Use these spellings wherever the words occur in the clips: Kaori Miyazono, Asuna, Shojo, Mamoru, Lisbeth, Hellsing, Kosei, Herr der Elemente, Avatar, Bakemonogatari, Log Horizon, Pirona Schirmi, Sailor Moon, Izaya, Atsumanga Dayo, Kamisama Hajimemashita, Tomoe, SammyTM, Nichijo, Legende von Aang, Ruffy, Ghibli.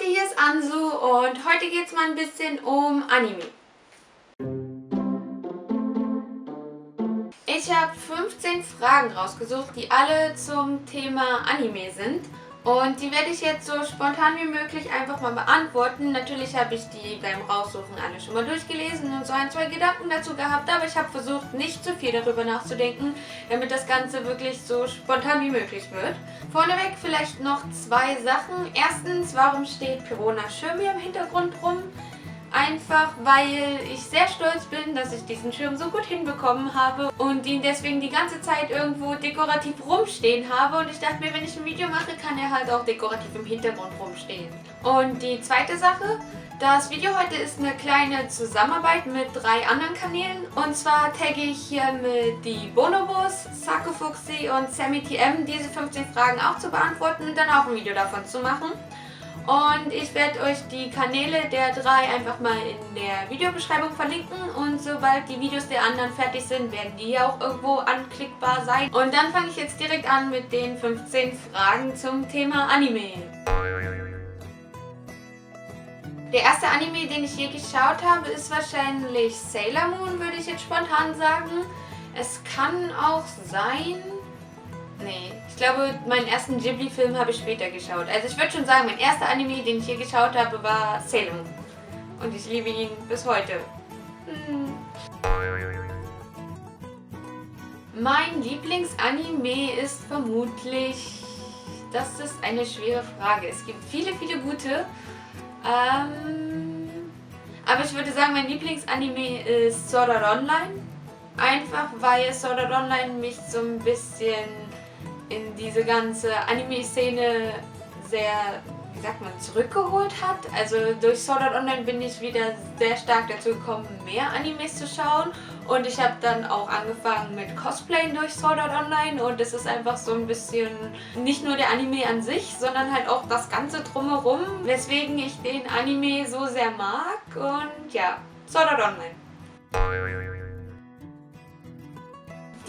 Leute, hier ist Anzu und heute geht es mal ein bisschen um Anime. Ich habe 15 Fragen rausgesucht, die alle zum Thema Anime sind. Und die werde ich jetzt so spontan wie möglich einfach mal beantworten. Natürlich habe ich die beim Raussuchen alle schon mal durchgelesen und so ein, zwei Gedanken dazu gehabt. Aber ich habe versucht, nicht zu viel darüber nachzudenken, damit das Ganze wirklich so spontan wie möglich wird. Vorneweg vielleicht noch zwei Sachen. Erstens, warum steht Pirona Schirmi im Hintergrund rum? Einfach, weil ich sehr stolz bin, dass ich diesen Schirm so gut hinbekommen habe und ihn deswegen die ganze Zeit irgendwo dekorativ rumstehen habe. Und ich dachte mir, wenn ich ein Video mache, kann er halt auch dekorativ im Hintergrund rumstehen. Und die zweite Sache, das Video heute ist eine kleine Zusammenarbeit mit drei anderen Kanälen. Und zwar tagge ich hiermit die Bonobos, Sakufuchsi und SammyTM, diese 15 Fragen auch zu beantworten und dann auch ein Video davon zu machen. Und ich werde euch die Kanäle der drei einfach mal in der Videobeschreibung verlinken. Und sobald die Videos der anderen fertig sind, werden die auch irgendwo anklickbar sein. Und dann fange ich jetzt direkt an mit den 15 Fragen zum Thema Anime. Der erste Anime, den ich je geschaut habe, ist wahrscheinlich Sailor Moon, würde ich jetzt spontan sagen. Es kann auch sein... Nee, ich glaube, meinen ersten Ghibli-Film habe ich später geschaut. Also ich würde schon sagen, mein erster Anime, den ich hier geschaut habe, war Sailor Moon. Und ich liebe ihn bis heute. Mein Lieblingsanime ist vermutlich... Das ist eine schwere Frage. Es gibt viele, viele gute. Aber ich würde sagen, mein Lieblingsanime ist Sword Art Online. Einfach, weil Sword Art Online mich so ein bisschen... in diese ganze Anime-Szene sehr, wie sagt man, zurückgeholt hat. Also durch Sword Art Online bin ich wieder sehr stark dazu gekommen, mehr Animes zu schauen. Und ich habe dann auch angefangen mit Cosplayen durch Sword Art Online. Und es ist einfach so ein bisschen nicht nur der Anime an sich, sondern halt auch das Ganze drumherum, weswegen ich den Anime so sehr mag. Und ja, Sword Art Online.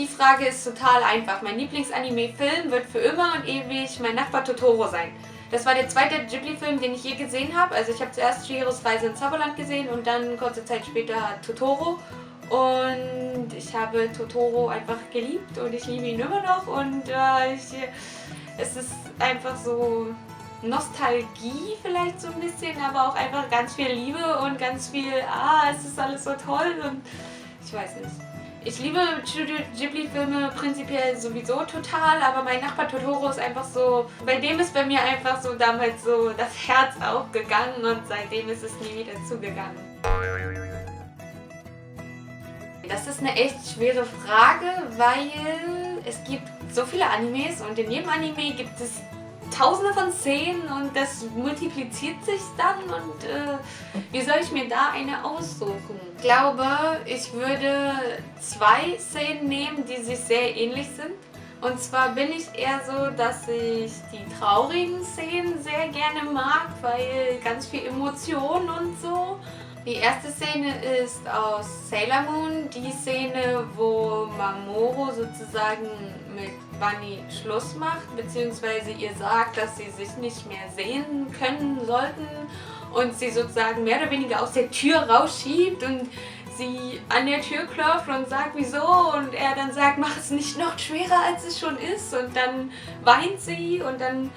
Die Frage ist total einfach. Mein Lieblingsanime-Film wird für immer und ewig mein Nachbar Totoro sein. Das war der zweite Ghibli-Film, den ich je gesehen habe. Also ich habe zuerst Chihiro's Reise in Zauberland gesehen und dann kurze Zeit später Totoro. Und ich habe Totoro einfach geliebt und ich liebe ihn immer noch. Und es ist einfach so Nostalgie vielleicht so ein bisschen, aber auch einfach ganz viel Liebe und ganz viel, es ist alles so toll und ich weiß nicht. Ich liebe Ghibli-Filme prinzipiell sowieso total, aber mein Nachbar Totoro ist einfach so, bei dem ist bei mir einfach so damals so das Herz aufgegangen und seitdem ist es nie wieder zugegangen. Das ist eine echt schwere Frage, weil es gibt so viele Animes und in jedem Anime gibt es Tausende von Szenen und das multipliziert sich dann und wie soll ich mir da eine aussuchen? Ich glaube, ich würde zwei Szenen nehmen, die sich sehr ähnlich sind. Und zwar bin ich eher so, dass ich die traurigen Szenen sehr gerne mag, weil ganz viel Emotion und so. Die erste Szene ist aus Sailor Moon, die Szene, wo Mamoru sozusagen mit Bunny Schluss macht, beziehungsweise ihr sagt, dass sie sich nicht mehr sehen können sollten und sie sozusagen mehr oder weniger aus der Tür rausschiebt und sie an der Tür klopft und sagt, wieso? Und er dann sagt, mach es nicht noch schwerer, als es schon ist und dann weint sie und dann...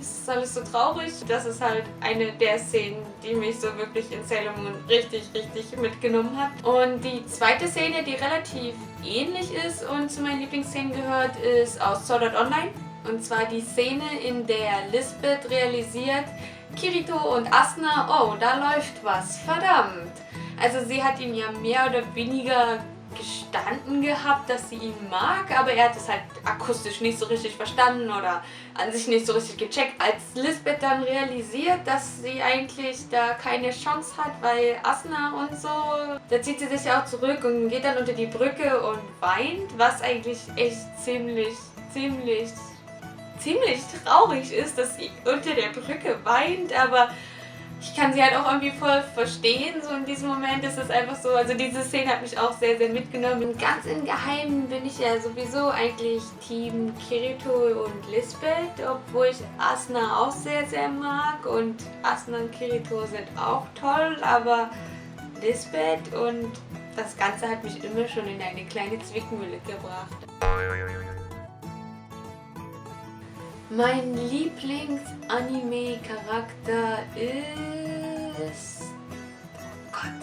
Es ist alles so traurig. Das ist halt eine der Szenen, die mich so wirklich in Sailor Moon richtig, richtig mitgenommen hat. Und die zweite Szene, die relativ ähnlich ist und zu meinen Lieblingsszenen gehört, ist aus Sword Art Online. Und zwar die Szene, in der Lisbeth realisiert, Kirito und Asuna, oh, da läuft was, verdammt. Also sie hat ihn ja mehr oder weniger gestanden gehabt, dass sie ihn mag, aber er hat es halt akustisch nicht so richtig verstanden oder an sich nicht so richtig gecheckt. Als Lisbeth dann realisiert, dass sie eigentlich da keine Chance hat, weil Asuna und so, da zieht sie sich ja auch zurück und geht dann unter die Brücke und weint, was eigentlich echt ziemlich traurig ist, dass sie unter der Brücke weint, aber ich kann sie halt auch irgendwie voll verstehen, so in diesem Moment ist es einfach so, also diese Szene hat mich auch sehr, sehr mitgenommen. Und ganz im Geheimen bin ich ja sowieso eigentlich Team Kirito und Lisbeth, obwohl ich Asuna auch sehr, sehr mag und Asuna und Kirito sind auch toll, aber Lisbeth und das Ganze hat mich immer schon in eine kleine Zwickmühle gebracht. Mein Lieblings-Anime-Charakter ist... Oh Gott.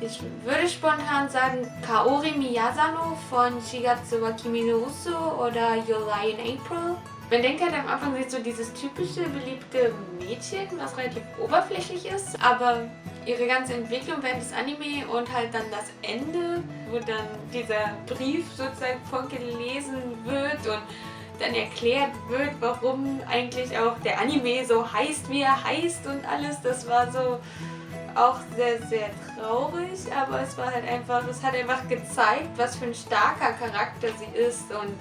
Ich würde spontan sagen Kaori Miyazono von Shigatsu wa Kimi no Uso oder Your Lie in April. Man denkt halt am Anfang sieht so dieses typische, beliebte Mädchen, was relativ oberflächlich ist, aber ihre ganze Entwicklung während des Anime und halt dann das Ende, wo dann dieser Brief sozusagen vorgelesen wird und dann erklärt wird, warum eigentlich auch der Anime so heißt, wie er heißt und alles. Das war so auch sehr, sehr traurig, aber es war halt einfach, es hat einfach gezeigt, was für ein starker Charakter sie ist und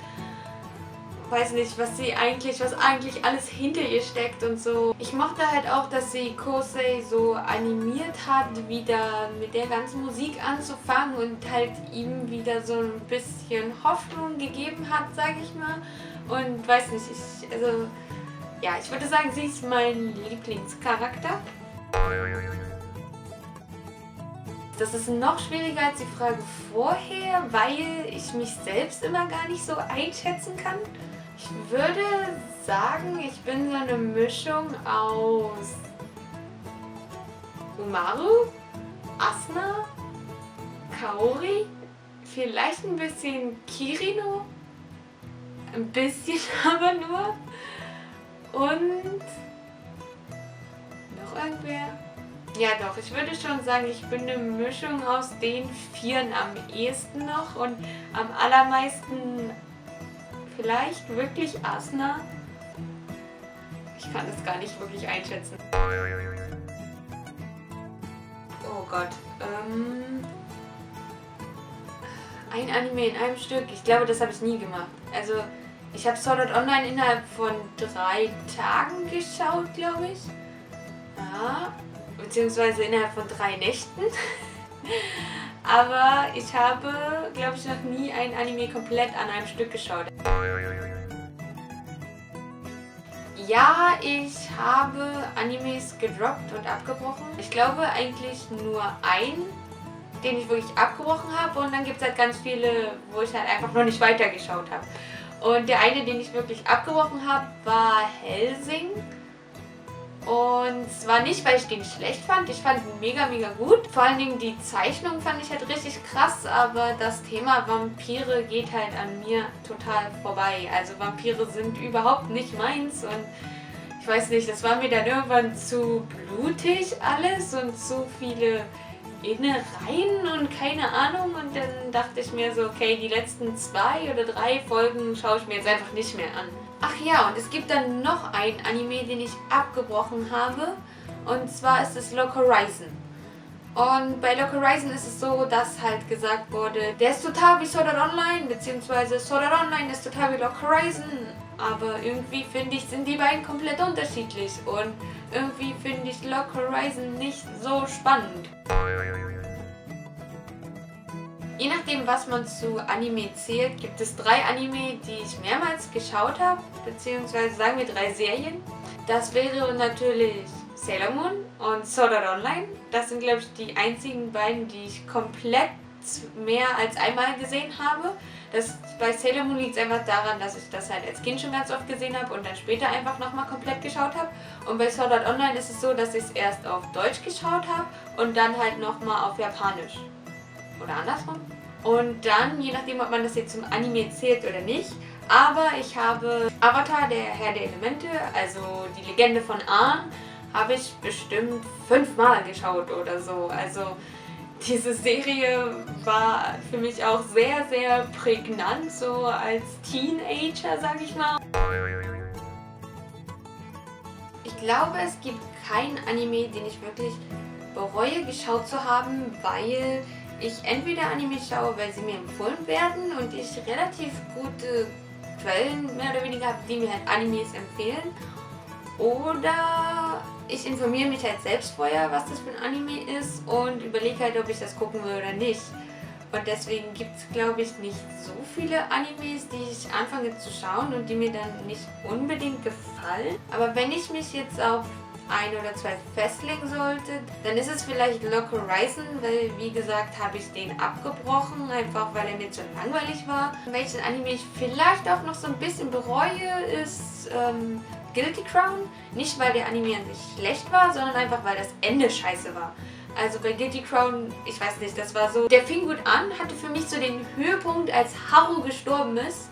weiß nicht, was eigentlich alles hinter ihr steckt und so. Ich mochte halt auch, dass sie Kosei so animiert hat, wieder mit der ganzen Musik anzufangen und halt ihm wieder so ein bisschen Hoffnung gegeben hat, sag ich mal. Und weiß nicht, ich würde sagen, sie ist mein Lieblingscharakter. Das ist noch schwieriger als die Frage vorher, weil ich mich selbst immer gar nicht so einschätzen kann. Ich würde sagen, ich bin so eine Mischung aus Umaru, Asuna, Kaori, vielleicht ein bisschen Kirino, ein bisschen aber nur und noch irgendwer. Ja doch, ich würde schon sagen, ich bin eine Mischung aus den Vieren am ehesten noch und am allermeisten vielleicht wirklich Asuna. Ich kann das gar nicht wirklich einschätzen. Oh Gott, ein Anime in einem Stück, ich glaube, das habe ich nie gemacht. Also, ich habe Sword Art Online innerhalb von 3 Tagen geschaut, glaube ich. Ja. Beziehungsweise innerhalb von 3 Nächten. Aber ich habe, glaube ich, noch nie ein Anime komplett an einem Stück geschaut. Ja, ich habe Animes gedroppt und abgebrochen. Ich glaube eigentlich nur einen, den ich wirklich abgebrochen habe. Und dann gibt es halt ganz viele, wo ich halt einfach noch nicht weitergeschaut habe. Und der eine, den ich wirklich abgebrochen habe, war Hellsing. Und zwar nicht, weil ich den schlecht fand, ich fand ihn mega, mega gut. Vor allen Dingen die Zeichnung fand ich halt richtig krass, aber das Thema Vampire geht halt an mir total vorbei. Also Vampire sind überhaupt nicht meins und ich weiß nicht, das war mir dann irgendwann zu blutig alles und zu viele Innereien und keine Ahnung. Und dann dachte ich mir so, okay, die letzten 2 oder 3 Folgen schaue ich mir jetzt einfach nicht mehr an. Ach ja, und es gibt dann noch ein Anime, den ich abgebrochen habe. Und zwar ist es Log Horizon. Und bei Log Horizon ist es so, dass halt gesagt wurde, der ist total wie Sword Art Online, beziehungsweise Sword Art Online ist total wie Log Horizon. Aber irgendwie finde ich, sind die beiden komplett unterschiedlich. Und irgendwie finde ich Log Horizon nicht so spannend. Je nachdem, was man zu Anime zählt, gibt es 3 Anime, die ich mehrmals geschaut habe, beziehungsweise sagen wir 3 Serien. Das wäre natürlich Sailor Moon und Sword Art Online. Das sind, glaube ich, die einzigen beiden, die ich komplett mehr als einmal gesehen habe. Das, bei Sailor Moon liegt es einfach daran, dass ich das halt als Kind schon ganz oft gesehen habe und dann später einfach nochmal komplett geschaut habe. Und bei Sword Art Online ist es so, dass ich es erst auf Deutsch geschaut habe und dann halt nochmal auf Japanisch. Oder andersrum. Und dann, je nachdem, ob man das jetzt zum Anime zählt oder nicht, aber ich habe Avatar, der Herr der Elemente, also die Legende von Aang, habe ich bestimmt 5-mal geschaut oder so. Also diese Serie war für mich auch sehr, sehr prägnant, so als Teenager, sag ich mal. Ich glaube, es gibt kein Anime, den ich wirklich bereue, geschaut zu haben, weil ich entweder Anime schaue, weil sie mir empfohlen werden und ich relativ gute Quellen mehr oder weniger habe, die mir halt Animes empfehlen. Oder Ich informiere mich halt selbst vorher, was das für ein Anime ist und überlege halt, ob ich das gucken will oder nicht. Und deswegen gibt es, glaube ich, nicht so viele Animes, die ich anfange zu schauen und die mir dann nicht unbedingt gefallen. Aber wenn ich mich jetzt auf ein oder zwei festlegen sollte, dann ist es vielleicht Log Horizon, weil, wie gesagt, habe ich den abgebrochen, einfach weil er mir zu langweilig war. Welchen Anime ich vielleicht auch noch so ein bisschen bereue, ist Guilty Crown. Nicht, weil der Anime an sich schlecht war, sondern einfach, weil das Ende scheiße war. Also bei Guilty Crown, ich weiß nicht, das war so, der fing gut an, hatte für mich so den Höhepunkt, als Haru gestorben ist.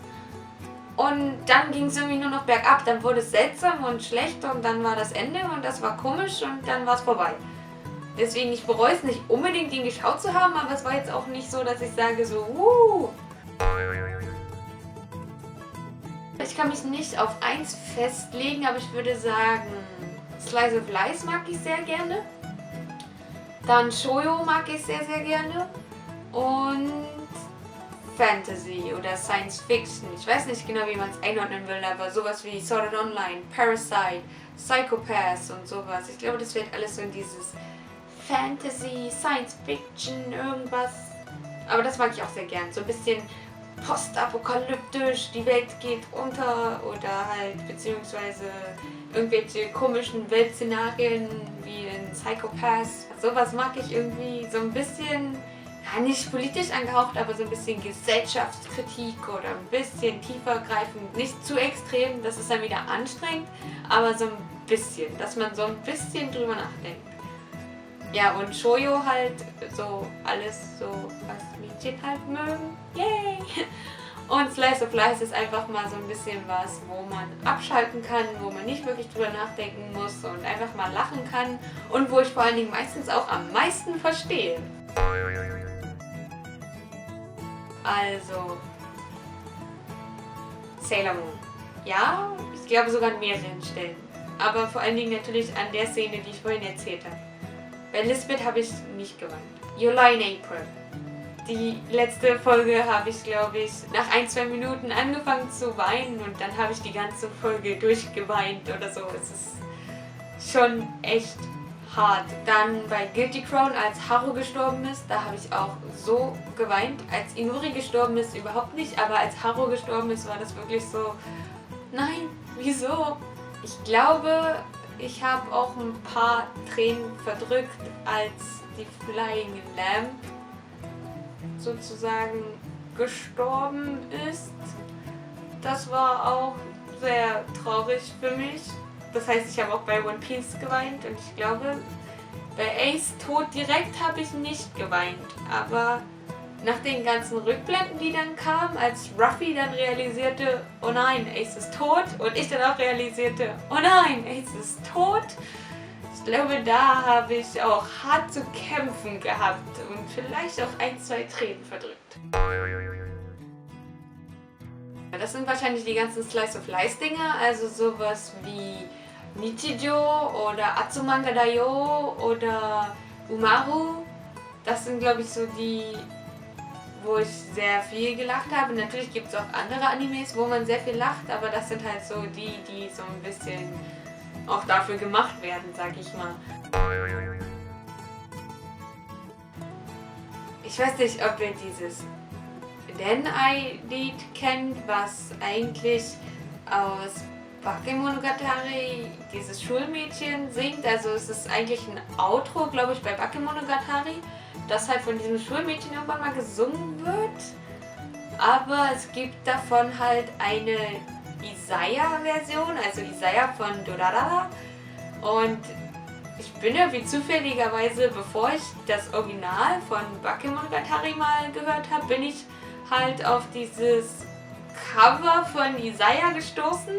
Und dann ging es irgendwie nur noch bergab, dann wurde es seltsam und schlecht und dann war das Ende und das war komisch und dann war es vorbei. Deswegen, ich bereue es nicht unbedingt, ihn geschaut zu haben, aber es war jetzt auch nicht so, dass ich sage so, Ich kann mich nicht auf eins festlegen, aber ich würde sagen, Slice of Life mag ich sehr gerne. Dann Shoujo mag ich sehr, sehr gerne. Und Fantasy oder Science Fiction. Ich weiß nicht genau, wie man es einordnen will, aber sowas wie Sword Art Online, Parasite, Psycho-Pass und sowas. Ich glaube, das wird alles so in dieses Fantasy, Science Fiction, irgendwas. Aber das mag ich auch sehr gern. So ein bisschen postapokalyptisch, die Welt geht unter oder halt beziehungsweise irgendwelche komischen Weltszenarien wie in Psycho-Pass. Sowas mag ich irgendwie so ein bisschen. Ja, nicht politisch angehaucht, aber so ein bisschen Gesellschaftskritik oder ein bisschen tiefer greifend. Nicht zu extrem, das ist dann wieder anstrengend, aber so ein bisschen, dass man so ein bisschen drüber nachdenkt. Ja, und Shoujo halt, so alles so, was Mädchen halt mögen. Yay! Und Slice of Life ist einfach mal so ein bisschen was, wo man abschalten kann, wo man nicht wirklich drüber nachdenken muss und einfach mal lachen kann und wo ich vor allen Dingen meistens auch am meisten verstehe. Also, Sailor Moon. Ja, ich glaube sogar an mehreren Stellen. Aber vor allen Dingen natürlich an der Szene, die ich vorhin erzählt habe. Bei Lisbeth habe ich nicht geweint. July in April. Die letzte Folge habe ich, glaube ich, nach ein, zwei Minuten angefangen zu weinen und dann habe ich die ganze Folge durchgeweint oder so. Es ist schon echt hart. Dann bei Guilty Crown, als Haru gestorben ist, da habe ich auch so geweint. Als Inori gestorben ist, überhaupt nicht, aber als Haru gestorben ist, war das wirklich so, nein, wieso? Ich glaube, ich habe auch ein paar Tränen verdrückt, als die Flying Lamp sozusagen gestorben ist. Das war auch sehr traurig für mich. Das heißt, ich habe auch bei One Piece geweint und ich glaube, bei Ace Tod direkt habe ich nicht geweint. Aber nach den ganzen Rückblenden, die dann kamen, als Ruffy dann realisierte, oh nein, Ace ist tot, und ich dann auch realisierte, oh nein, Ace ist tot, ich glaube, da habe ich auch hart zu kämpfen gehabt und vielleicht auch ein, zwei Tränen verdrückt. Das sind wahrscheinlich die ganzen Slice of Life Dinger, also sowas wie Nichijo oder Atsumanga Dayo oder Umaru. Das sind, glaube ich, so die, wo ich sehr viel gelacht habe. Natürlich gibt es auch andere Animes, wo man sehr viel lacht, aber das sind halt so die, die so ein bisschen auch dafür gemacht werden, sag ich mal. Ich weiß nicht, ob ihr dieses Denn-Ei-Lied kennt, was eigentlich aus Bakemonogatari dieses Schulmädchen singt. Also es ist eigentlich ein Outro, glaube ich, bei Bakemonogatari, das halt von diesem Schulmädchen irgendwann mal gesungen wird. Aber es gibt davon halt eine Izaya-Version, also Izaya von Durarara. Und ich bin irgendwie zufälligerweise, bevor ich das Original von Bakemonogatari mal gehört habe, bin ich halt auf dieses Cover von Izaya gestoßen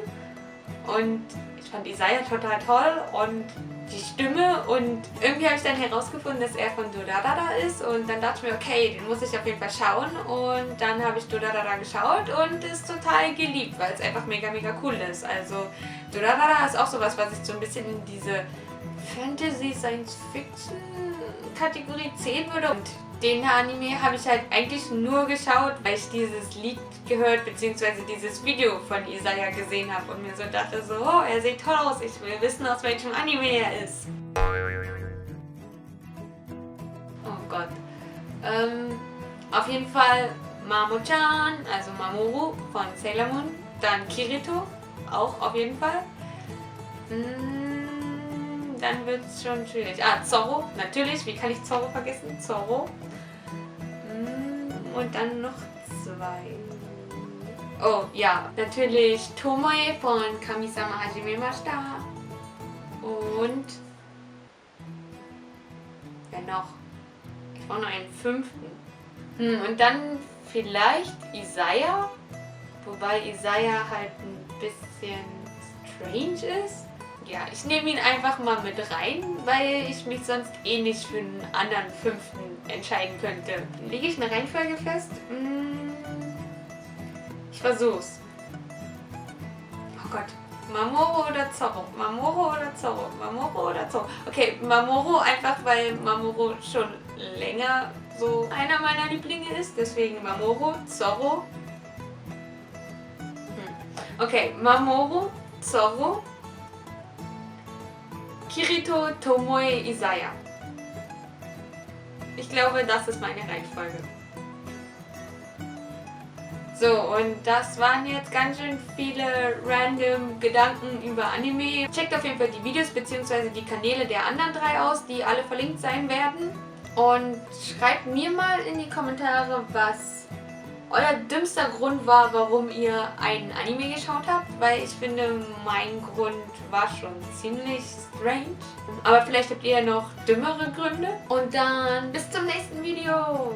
und ich fand Izaya total toll und die Stimme und irgendwie habe ich dann herausgefunden, dass er von Durarara ist und dann dachte ich mir, okay, den muss ich auf jeden Fall schauen und dann habe ich Durarara geschaut und es total geliebt, weil es einfach mega cool ist. Also Durarara ist auch sowas, was ich so ein bisschen in diese Fantasy Science Fiction Kategorie 10 würde. Und den Anime habe ich halt eigentlich nur geschaut, weil ich dieses Lied gehört bzw. dieses Video von Izaya gesehen habe und mir so dachte so, oh, er sieht toll aus, ich will wissen, aus welchem Anime er ist. Oh Gott. Auf jeden Fall Mamo-chan, also Mamoru von Sailor Moon, dann Kirito, auch auf jeden Fall. Dann wird es schon schwierig. Ah, Zoro, natürlich, wie kann ich Zoro vergessen? Zoro. Und dann noch zwei. Oh, ja, natürlich Tomoe von Kamisama Hajimemashita. Und wer noch? Ich brauche noch einen fünften. Und dann vielleicht Izaya. Wobei Izaya halt ein bisschen strange ist. Ja, ich nehme ihn einfach mal mit rein, weil ich mich sonst eh nicht für einen anderen fünften entscheiden könnte. Lege ich eine Reihenfolge fest? Ich versuch's. Oh Gott. Mamoru oder Zoro? Mamoru oder Zoro? Mamoru oder Zoro? Okay, Mamoru einfach, weil Mamoru schon länger so einer meiner Lieblinge ist. Deswegen Mamoru, Zoro. Okay, Mamoru, Zoro. Kirito, Tomoe, Izaya. Ich glaube, das ist meine Reihenfolge. So, und das waren jetzt ganz schön viele random Gedanken über Anime. Checkt auf jeden Fall die Videos bzw. die Kanäle der anderen drei aus, die alle verlinkt sein werden. Und schreibt mir mal in die Kommentare, was euer dümmster Grund war, warum ihr einen Anime geschaut habt, weil ich finde, mein Grund war schon ziemlich strange. Aber vielleicht habt ihr ja noch dümmere Gründe. Und dann bis zum nächsten Video.